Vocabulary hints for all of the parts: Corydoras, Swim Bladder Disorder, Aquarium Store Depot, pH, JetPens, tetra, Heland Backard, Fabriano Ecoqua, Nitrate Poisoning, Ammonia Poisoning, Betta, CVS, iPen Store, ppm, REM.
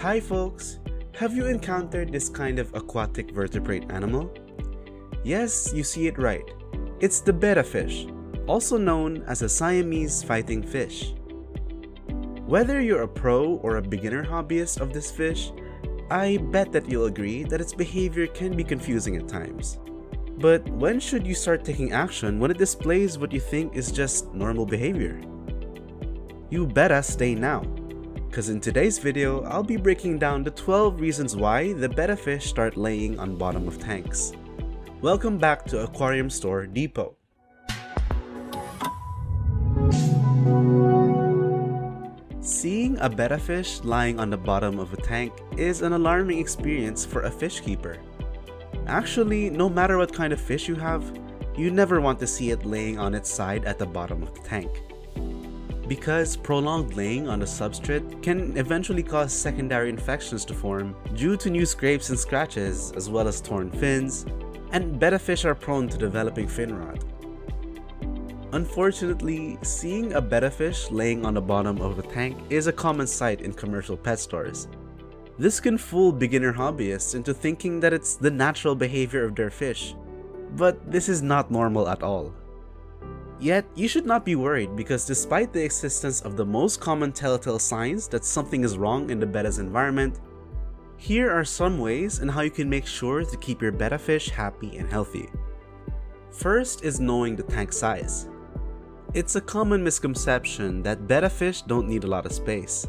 Hi folks! Have you encountered this kind of aquatic vertebrate animal? Yes, you see it right. It's the betta fish, also known as a Siamese fighting fish. Whether you're a pro or a beginner hobbyist of this fish, I bet that you'll agree that its behavior can be confusing at times. But when should you start taking action when it displays what you think is just normal behavior? You better stay now, because in today's video, I'll be breaking down the 12 reasons why the betta fish start laying on bottom of tanks. Welcome back to Aquarium Store Depot. Seeing a betta fish lying on the bottom of a tank is an alarming experience for a fish keeper. Actually, no matter what kind of fish you have, you never want to see it laying on its side at the bottom of the tank, because prolonged laying on a substrate can eventually cause secondary infections to form due to new scrapes and scratches, as well as torn fins, and betta fish are prone to developing fin rot. Unfortunately, seeing a betta fish laying on the bottom of a tank is a common sight in commercial pet stores. This can fool beginner hobbyists into thinking that it's the natural behavior of their fish, but this is not normal at all. Yet, you should not be worried because despite the existence of the most common telltale signs that something is wrong in the betta's environment, here are some ways in how you can make sure to keep your betta fish happy and healthy. First is knowing the tank size. It's a common misconception that betta fish don't need a lot of space.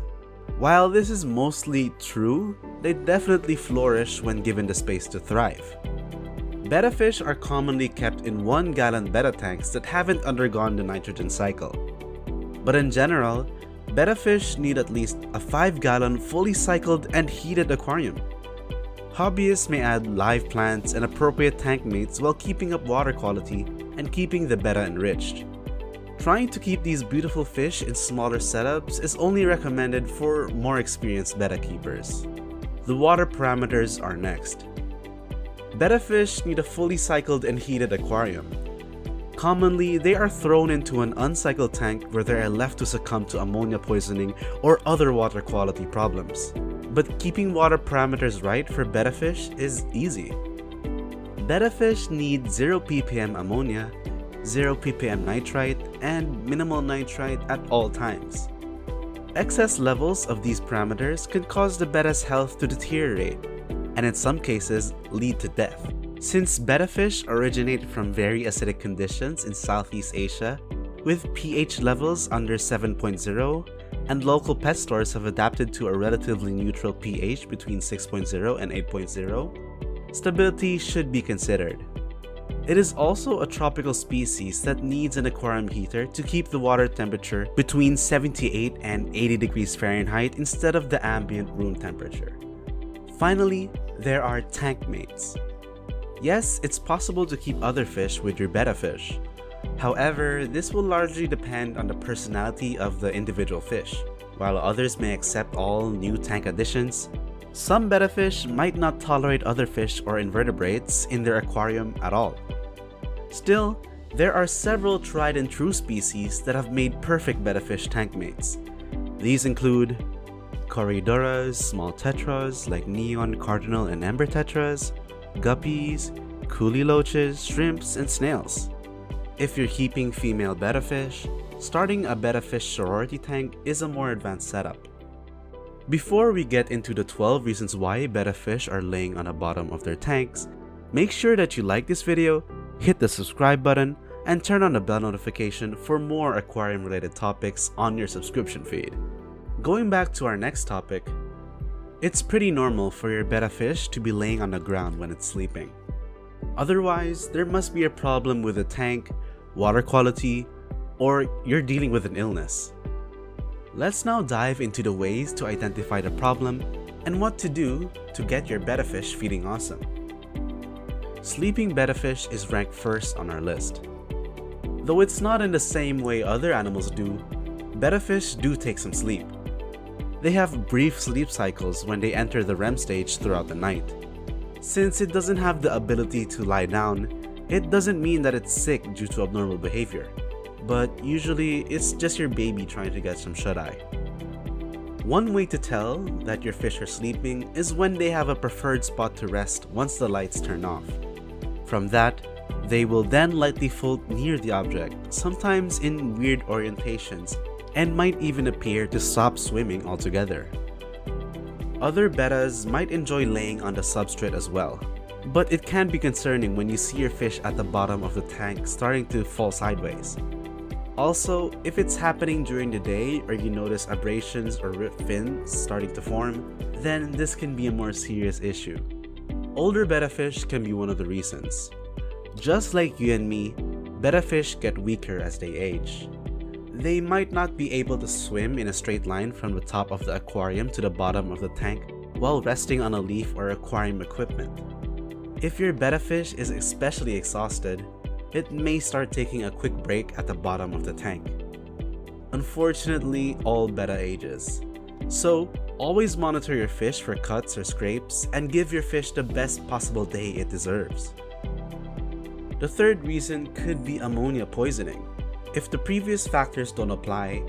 While this is mostly true, they definitely flourish when given the space to thrive. Betta fish are commonly kept in 1-gallon betta tanks that haven't undergone the nitrogen cycle. But in general, betta fish need at least a 5-gallon fully cycled and heated aquarium. Hobbyists may add live plants and appropriate tank mates while keeping up water quality and keeping the betta enriched. Trying to keep these beautiful fish in smaller setups is only recommended for more experienced betta keepers. The water parameters are next. Betta fish need a fully cycled and heated aquarium. Commonly, they are thrown into an uncycled tank where they are left to succumb to ammonia poisoning or other water quality problems. But keeping water parameters right for betta fish is easy. Betta fish need 0 ppm ammonia, 0 ppm nitrite, and minimal nitrite at all times. Excess levels of these parameters can cause the betta's health to deteriorate, and in some cases lead to death. Since betta fish originate from very acidic conditions in Southeast Asia, with pH levels under 7.0, and local pet stores have adapted to a relatively neutral pH between 6.0 and 8.0, stability should be considered. It is also a tropical species that needs an aquarium heater to keep the water temperature between 78 and 80 degrees Fahrenheit instead of the ambient room temperature. Finally, there are tank mates. Yes, it's possible to keep other fish with your betta fish. However, this will largely depend on the personality of the individual fish. While others may accept all new tank additions, some betta fish might not tolerate other fish or invertebrates in their aquarium at all. Still, there are several tried and true species that have made perfect betta fish tank mates. These include Corydoras, small tetras like neon, cardinal, and amber tetras, guppies, coolie loaches, shrimps, and snails. If you're keeping female betta fish, starting a betta fish sorority tank is a more advanced setup. Before we get into the 12 reasons why betta fish are laying on the bottom of their tanks, make sure that you like this video, hit the subscribe button, and turn on the bell notification for more aquarium related topics on your subscription feed. Going back to our next topic, it's pretty normal for your betta fish to be laying on the ground when it's sleeping. Otherwise, there must be a problem with the tank, water quality, or you're dealing with an illness. Let's now dive into the ways to identify the problem and what to do to get your betta fish feeling awesome. Sleeping betta fish is ranked first on our list. Though it's not in the same way other animals do, betta fish do take some sleep. They have brief sleep cycles when they enter the REM stage throughout the night. Since it doesn't have the ability to lie down, it doesn't mean that it's sick due to abnormal behavior, but usually it's just your baby trying to get some shut-eye. One way to tell that your fish are sleeping is when they have a preferred spot to rest once the lights turn off. From that, they will then lightly fold near the object, sometimes in weird orientations, and might even appear to stop swimming altogether. Other bettas might enjoy laying on the substrate as well, but it can be concerning when you see your fish at the bottom of the tank starting to fall sideways. Also, if it's happening during the day or you notice abrasions or ripped fins starting to form, then this can be a more serious issue. Older betta fish can be one of the reasons. Just like you and me, betta fish get weaker as they age. They might not be able to swim in a straight line from the top of the aquarium to the bottom of the tank while resting on a leaf or aquarium equipment. If your betta fish is especially exhausted, it may start taking a quick break at the bottom of the tank. Unfortunately, all betta ages. So, always monitor your fish for cuts or scrapes and give your fish the best possible day it deserves. The third reason could be ammonia poisoning. If the previous factors don't apply,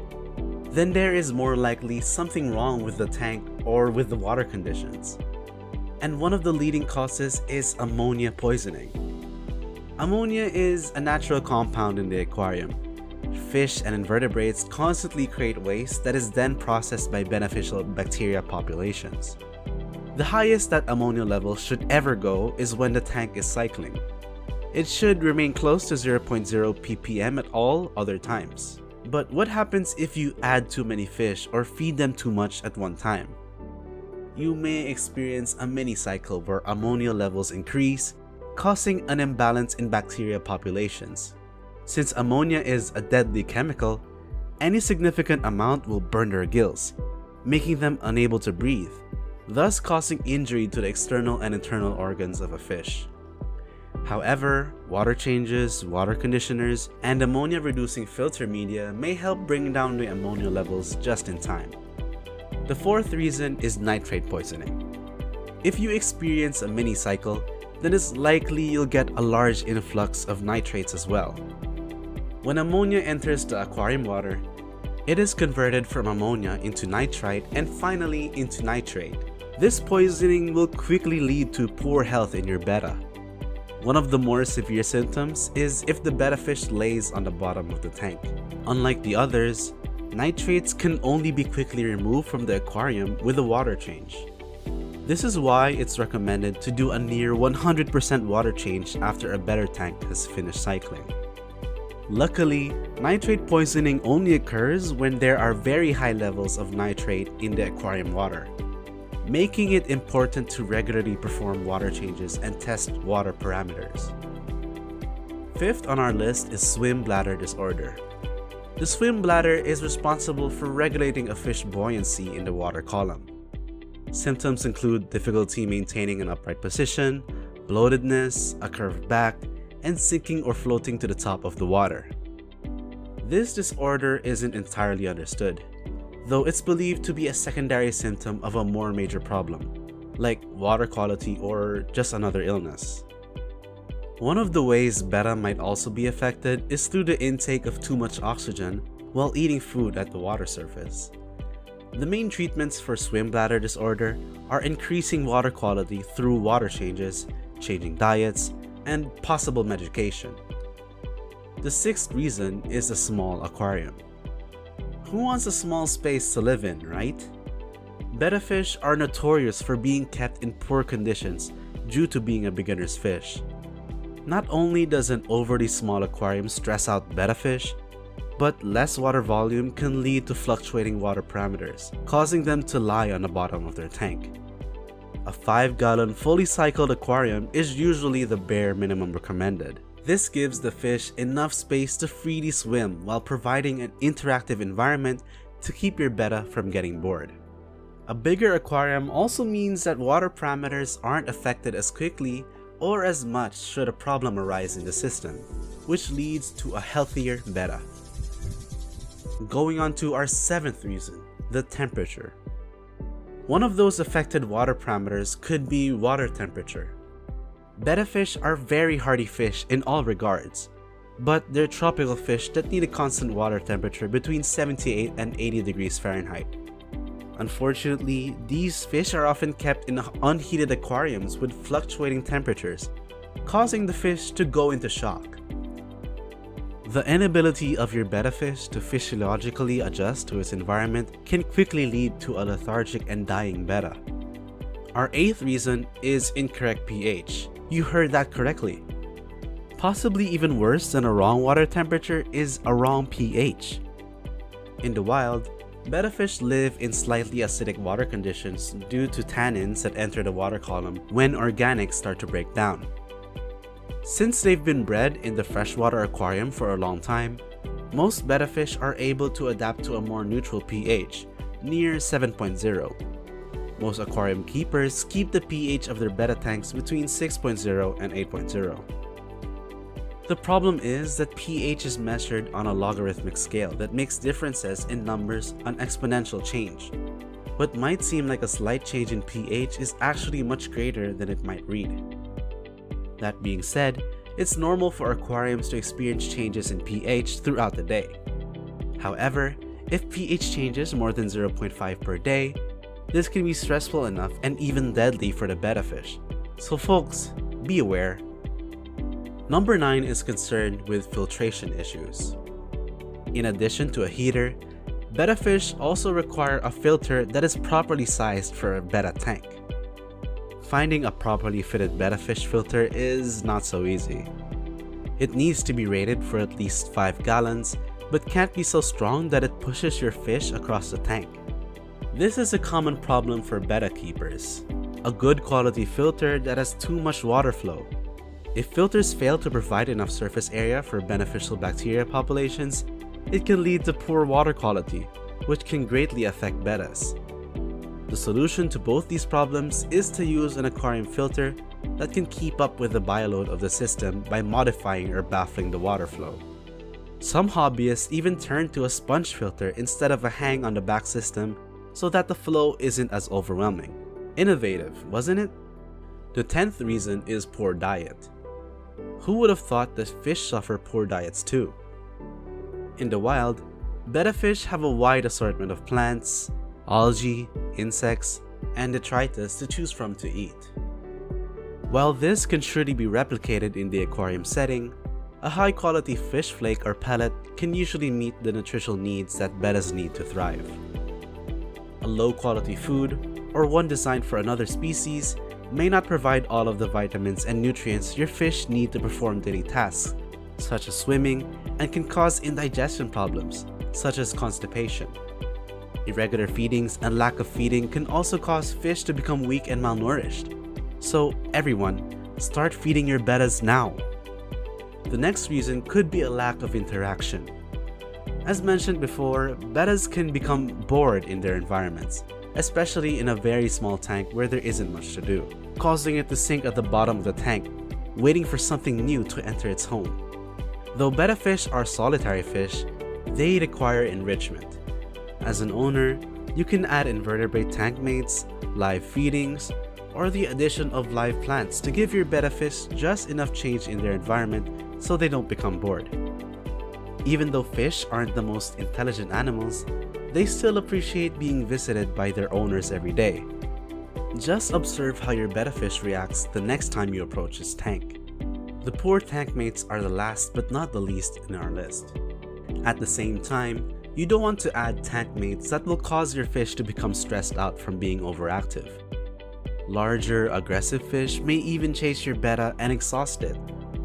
then there is more likely something wrong with the tank or with the water conditions. And one of the leading causes is ammonia poisoning. Ammonia is a natural compound in the aquarium. Fish and invertebrates constantly create waste that is then processed by beneficial bacteria populations. The highest that ammonia level should ever go is when the tank is cycling. It should remain close to 0.0 ppm at all other times. But what happens if you add too many fish or feed them too much at one time? You may experience a mini cycle where ammonia levels increase, causing an imbalance in bacteria populations. Since ammonia is a deadly chemical, any significant amount will burn their gills, making them unable to breathe, thus causing injury to the external and internal organs of a fish. However, water changes, water conditioners, and ammonia-reducing filter media may help bring down the ammonia levels just in time. The fourth reason is nitrate poisoning. If you experience a mini-cycle, then it's likely you'll get a large influx of nitrates as well. When ammonia enters the aquarium water, it is converted from ammonia into nitrite and finally into nitrate. This poisoning will quickly lead to poor health in your betta. One of the more severe symptoms is if the betta fish lays on the bottom of the tank. Unlike the others, nitrates can only be quickly removed from the aquarium with a water change. This is why it's recommended to do a near 100% water change after a betta tank has finished cycling. Luckily, nitrate poisoning only occurs when there are very high levels of nitrate in the aquarium water, making it important to regularly perform water changes and test water parameters. Fifth on our list is swim bladder disorder. The swim bladder is responsible for regulating a fish's buoyancy in the water column. Symptoms include difficulty maintaining an upright position, bloatedness, a curved back, and sinking or floating to the top of the water. This disorder isn't entirely understood, though it's believed to be a secondary symptom of a more major problem, like water quality or just another illness. One of the ways betta might also be affected is through the intake of too much oxygen while eating food at the water surface. The main treatments for swim bladder disorder are increasing water quality through water changes, changing diets, and possible medication. The sixth reason is a small aquarium. Who wants a small space to live in, right? Betta fish are notorious for being kept in poor conditions due to being a beginner's fish. Not only does an overly small aquarium stress out betta fish, but less water volume can lead to fluctuating water parameters, causing them to lie on the bottom of their tank. A 5-gallon fully cycled aquarium is usually the bare minimum recommended. This gives the fish enough space to freely swim while providing an interactive environment to keep your betta from getting bored. A bigger aquarium also means that water parameters aren't affected as quickly or as much should a problem arise in the system, which leads to a healthier betta. Going on to our seventh reason, the temperature. One of those affected water parameters could be water temperature. Betta fish are very hardy fish in all regards, but they're tropical fish that need a constant water temperature between 78 and 80 degrees Fahrenheit. Unfortunately, these fish are often kept in unheated aquariums with fluctuating temperatures, causing the fish to go into shock. The inability of your betta fish to physiologically adjust to its environment can quickly lead to a lethargic and dying betta. Our eighth reason is incorrect pH. You heard that correctly. Possibly even worse than a wrong water temperature is a wrong pH. In the wild, betta fish live in slightly acidic water conditions due to tannins that enter the water column when organics start to break down. Since they've been bred in the freshwater aquarium for a long time, most betta fish are able to adapt to a more neutral pH, near 7.0. Most aquarium keepers keep the pH of their betta tanks between 6.0 and 8.0. The problem is that pH is measured on a logarithmic scale that makes differences in numbers an exponential change. What might seem like a slight change in pH is actually much greater than it might read. That being said, it's normal for aquariums to experience changes in pH throughout the day. However, if pH changes more than 0.5 per day, this can be stressful enough and even deadly for the betta fish. So folks, be aware. Number 9 is concerned with filtration issues. In addition to a heater, betta fish also require a filter that is properly sized for a betta tank. Finding a properly fitted betta fish filter is not so easy. It needs to be rated for at least 5 gallons, but can't be so strong that it pushes your fish across the tank. This is a common problem for betta keepers. A good quality filter that has too much water flow. If filters fail to provide enough surface area for beneficial bacteria populations, it can lead to poor water quality, which can greatly affect bettas. The solution to both these problems is to use an aquarium filter that can keep up with the bioload of the system by modifying or baffling the water flow. Some hobbyists even turn to a sponge filter instead of a hang on the back system so that the flow isn't as overwhelming. Innovative, wasn't it? The 10th reason is poor diet. Who would have thought that fish suffer poor diets too? In the wild, betta fish have a wide assortment of plants, algae, insects, and detritus to choose from to eat. While this can surely be replicated in the aquarium setting, a high-quality fish flake or pellet can usually meet the nutritional needs that bettas need to thrive. A low-quality food, or one designed for another species, may not provide all of the vitamins and nutrients your fish need to perform daily tasks, such as swimming, and can cause indigestion problems, such as constipation. Irregular feedings and lack of feeding can also cause fish to become weak and malnourished. So everyone, start feeding your bettas now! The next reason could be a lack of interaction. As mentioned before, bettas can become bored in their environments, especially in a very small tank where there isn't much to do, causing it to sink at the bottom of the tank, waiting for something new to enter its home. Though betta fish are solitary fish, they require enrichment. As an owner, you can add invertebrate tank mates, live feedings, or the addition of live plants to give your betta fish just enough change in their environment so they don't become bored. Even though fish aren't the most intelligent animals, they still appreciate being visited by their owners every day. Just observe how your betta fish reacts the next time you approach its tank. The poor tank mates are the last but not the least in our list. At the same time, you don't want to add tank mates that will cause your fish to become stressed out from being overactive. Larger, aggressive fish may even chase your betta and exhaust it,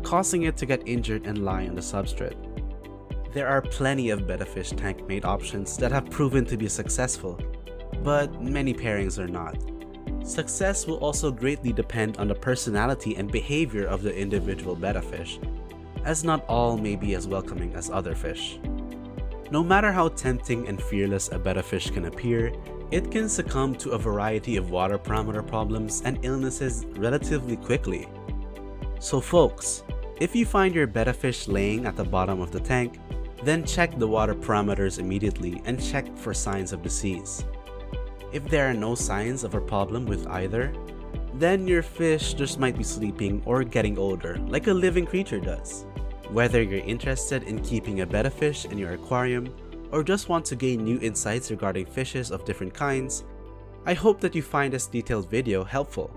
causing it to get injured and lie on the substrate. There are plenty of betta fish tank mate options that have proven to be successful, but many pairings are not. Success will also greatly depend on the personality and behavior of the individual betta fish, as not all may be as welcoming as other fish. No matter how tempting and fearless a betta fish can appear, it can succumb to a variety of water parameter problems and illnesses relatively quickly. So folks, if you find your betta fish laying at the bottom of the tank, then check the water parameters immediately and check for signs of disease. If there are no signs of a problem with either, then your fish just might be sleeping or getting older like a living creature does. Whether you're interested in keeping a betta fish in your aquarium or just want to gain new insights regarding fishes of different kinds, I hope that you find this detailed video helpful.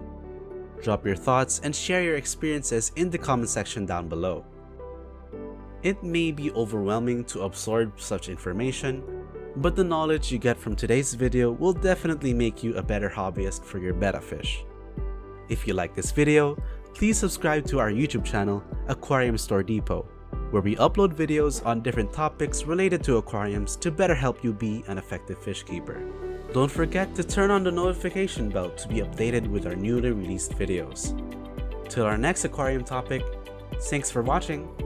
Drop your thoughts and share your experiences in the comment section down below. It may be overwhelming to absorb such information, but the knowledge you get from today's video will definitely make you a better hobbyist for your betta fish. If you like this video, please subscribe to our YouTube channel, Aquarium Store Depot, where we upload videos on different topics related to aquariums to better help you be an effective fish keeper. Don't forget to turn on the notification bell to be updated with our newly released videos. Till our next aquarium topic, thanks for watching!